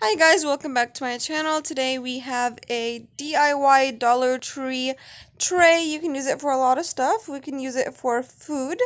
Hi guys, welcome back to my channel. Today we have a DIY Dollar Tree tray. You can use it for a lot of stuff. We can use it for food,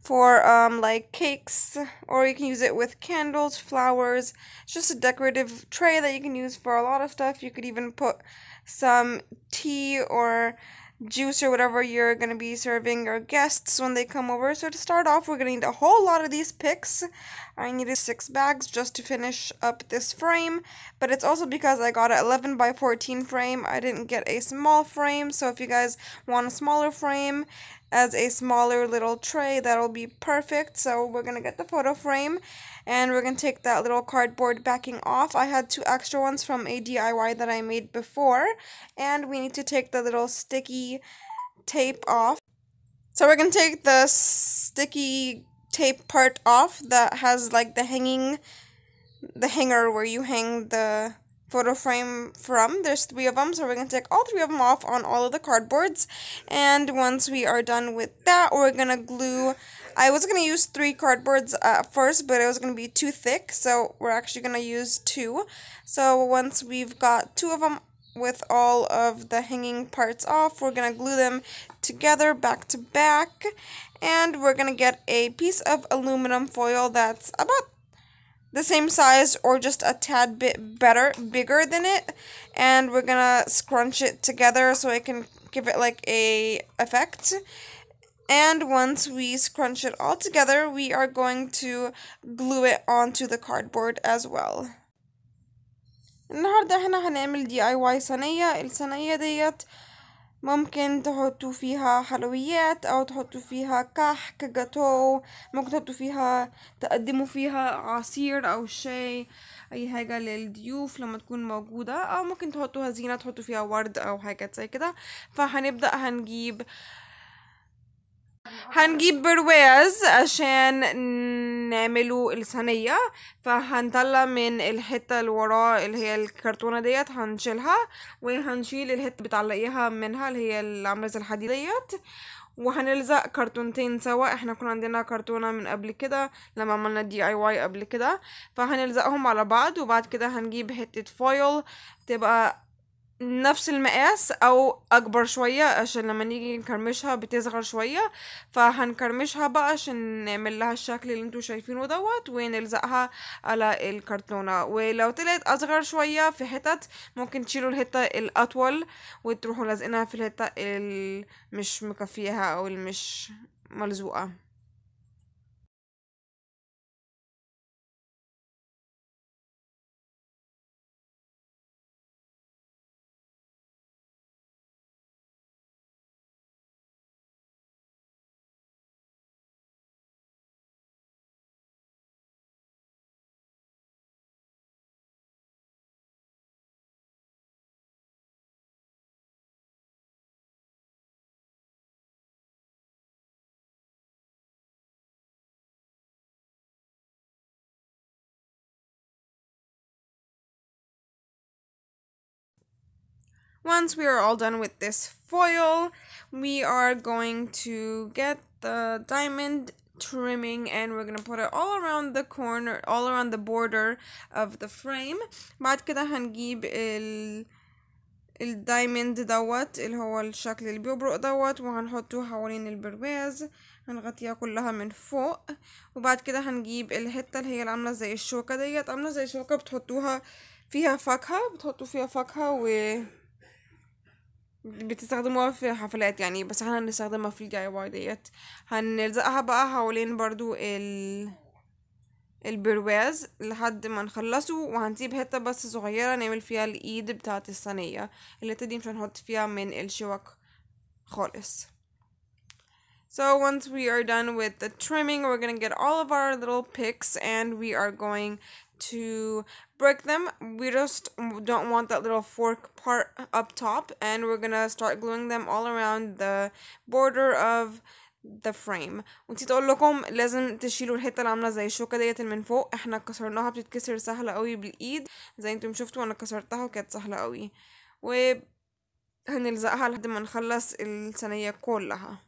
for like cakes, or you can use it with candles, flowers. It's just a decorative tray that you can use for a lot of stuff. You could even put some tea or juice or whatever you're going to be serving your guests when they come over. So to start off, we're going to need a whole lot of these picks. I needed 6 bags just to finish up this frame, but it's also because I got an 11 by 14 frame. I didn't get a small frame, so if you guys want a smaller frame as a smaller little tray, that'll be perfect. So we're going to get the photo frame and we're going to take that little cardboard backing off. I had 2 extra ones from a DIY that I made before, and we need to take the little sticky tape off. So we're going to take the sticky tape part off that has like the hanger where you hang the photo frame from. There's 3 of them, so we're going to take all 3 of them off on all of the cardboards. And once we are done with that, we're going to glue. I was going to use 3 cardboards at first, but it was going to be too thick, so we're actually going to use 2. So once we've got 2 of them with all of the hanging parts off, we're going to glue them together back to back. And we're going to get a piece of aluminum foil that's about the same size or just a tad bit bigger than it, and we're gonna scrunch it together so it can give it like a effect. And once we scrunch it all together, we are going to glue it onto the cardboard as well. النهارده احنا هنعمل DIY صينية. الصينية ديت ممكن تحطوا فيها حلويات او تحطوا فيها كحك جاتو، ممكن تحطوا فيها تقدموا فيها عصير او شاي، اي حاجه للضيوف لما تكون موجوده، او ممكن تحطوها زينه تحطوا فيها ورد او حاجات زي كده. فهنبدا هنجيب برواز عشان نعملوا الصينيه. فهنطلع من الحته اللي وراه اللي هي الكرتونه ديت، هنشيلها وهنشيل الحته بتعلقيها منها اللي هي العامله زي الحديد ديت، وهنلزق كرتونتين سوا. احنا كنا عندنا كرتونه من قبل كده لما عملنا دي اي واي قبل كده، فهنلزقهم على بعض. وبعد كده هنجيب حته فويل تبقى نفس المقاس او اكبر شويه عشان لما نيجي نكرمشها بتصغر شويه. فهنكرمشها بقى عشان نعمل لها الشكل اللي انتوا شايفينه دوت، ونلزقها على الكرتونه. ولو طلعت اصغر شويه في حتت ممكن تشيلوا الحته الاطول وتروحوا لازقينها في الحته اللي مش مكفيها او اللي مش ملزوقه. Once we are all done with this foil, we are going to get the diamond trimming and we're going to put it all around the corner, all around the border of the frame. بعد كده هنجيب الدايموند دوت اللي هو الشكل اللي بيبرق دوت، وهنحطه حوالين البرواز، هنغطيها كلها من فوق. وبعد كده هنجيب الحته اللي هي عامله زي الشوكه ديت، عامله زي شوكه بتحطوها فيها فاكهه، بتحطوا فيها فاكهه و بتستخدموها في حفلات يعني، بس احنا هنستخدمها في الدي اي واي ديت. هنلزقها بقى حوالين برضو البرواز لحد ما نخلصه، وهنسيب حته بس صغيره نعمل فيها الايد بتاعه الصينيه. الحته دي مش هنحط فيها من الشوك خالص. So once we are done with the trimming, we're going to get all of our little picks and we are going to break them. We just don't want that little fork part up top, and we're going to start gluing them all around the border of the frame. ونسيت اقول لكم لازم تشيلوا الحته اللي عامله زي الشوكه ديت من فوق. احنا كسرناها، بتتكسر سهله قوي بالايد زي انتم شفتوا، انا كسرتها وكانت سهله قوي. وهنلزقها لحد ما نخلص الصينيه كلها.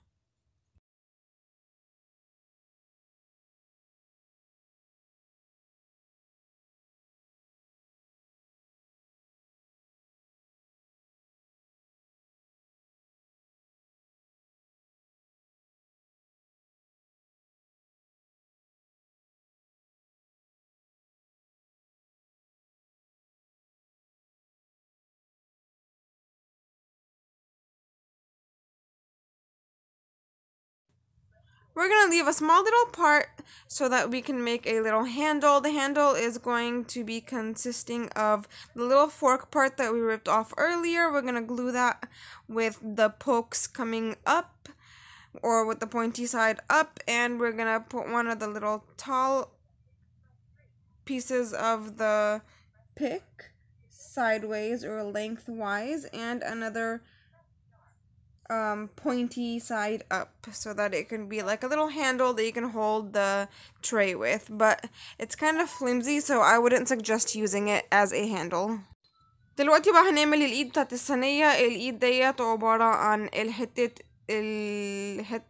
We're going to leave a small little part so that we can make a little handle. The handle is going to be consisting of the little fork part that we ripped off earlier. We're going to glue that with the pokes coming up, or with the pointy side up, and we're going to put one of the little tall pieces of the pick sideways or lengthwise, and another pointy side up, so that it can be like a little handle that you can hold the tray with. But it's kind of flimsy, so I wouldn't suggest using it as a handle. دلوقتي بقى هنعمل الإيد بتاعت الصينية. الإيد ديت عبارة عن الحتة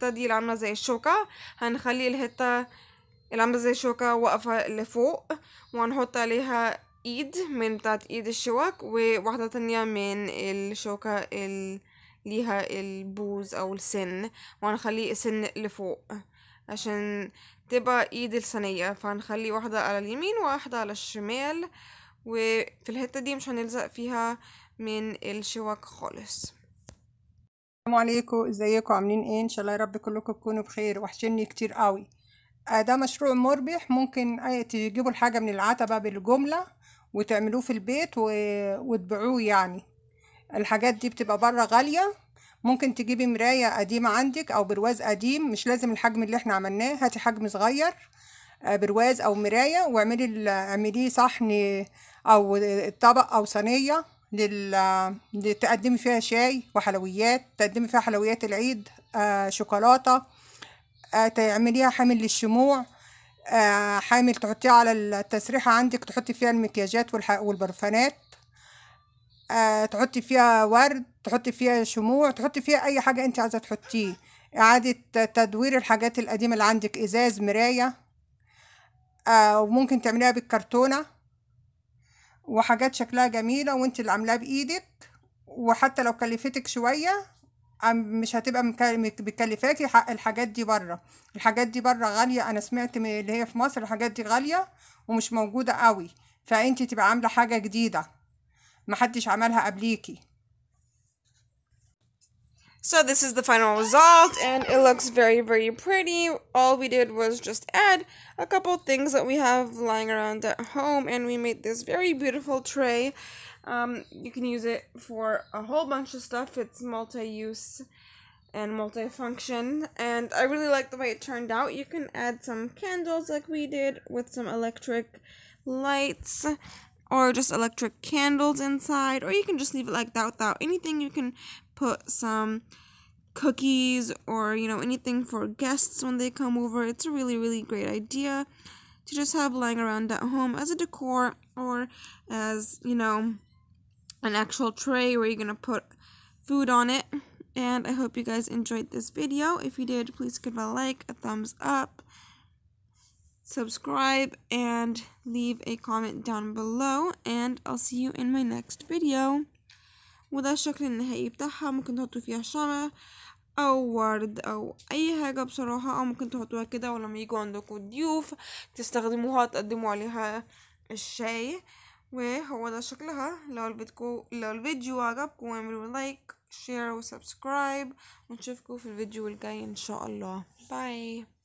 دي اللي عاملة زي الشوكة. هنخلي الحتة اللي عاملة زي الشوكة واقفة لفوق، وهنحط عليها ايد من بتاعت ايد الشوك، وواحدة تانية من الشوكة اللي ليها البوز او السن، وهنخلي السن لفوق عشان تبقى ايد الصينية. فهنخلي واحدة على اليمين وواحدة على الشمال، وفي الحتة دي مش هنلزق فيها من الشوك خالص. السلام عليكم، ازيكم، عاملين ايه؟ ان شاء الله يا رب كلكم تكونوا بخير. وحشني كتير قوي. ده مشروع مربح، ممكن تجيبوا الحاجة من العتبة بالجملة وتعملوه في البيت وتبيعوه. يعني الحاجات دي بتبقى بره غالية. ممكن تجيبي مراية قديمة عندك أو برواز قديم، مش لازم الحجم اللي احنا عملناه، هاتي حجم صغير برواز أو مراية، واعمليه صحن أو طبق أو صينية تقدمي فيها شاي وحلويات، تقدمي فيها حلويات العيد، شوكولاتة، تعمليها حامل للشموع، حامل تحطيه على التسريحة عندك، تحطي فيها المكياجات والبرفانات، تحطي فيها ورد، تحطي فيها شموع، تحطي فيها أي حاجة أنت عايزة تحطيه. إعادة تدوير الحاجات القديمة اللي عندك، إزاز، مراية، وممكن تعمليها بالكرتونة، وحاجات شكلها جميلة وأنت اللي عاملاها بإيدك. وحتى لو كلفتك شوية مش هتبقى مكلفاكي حق الحاجات دي بره. الحاجات دي بره غاليه، انا سمعت من اللي هي في مصر الحاجات دي غاليه ومش موجوده قوي، فانت تبقى عامله حاجه جديده محدش عملها قبليكي. So this is the final result, and it looks very, very pretty. All we did was just add a couple things that we have lying around at home, and we made this very beautiful tray. You can use it for a whole bunch of stuff. It's multi-use and multi-function, and I really like the way it turned out. You can add some candles like we did, with some electric lights, or just electric candles inside, or you can just leave it like that without anything. You can put some cookies, or you know, anything for guests when they come over. It's a really great idea to just have lying around at home as a decor, or as, you know, an actual tray where you're gonna put food on it. And I hope you guys enjoyed this video. If you did, please give a like, a thumbs up, subscribe, and leave a comment down below, and I'll see you in my next video. وده الشكل النهائي بتاعها. ممكن تحطوا فيها شمع او ورد او اي حاجة بصراحة، او ممكن تحطوها كده ولما يجوا عندكم ضيوف تستخدموها، تقدموا عليها الشاي. وهو ده شكلها. لو الفيديو عجبكم اعملوا لايك، شير، وسبسكرايب، ونشوفكم في الفيديو الجاي ان شاء الله. باي.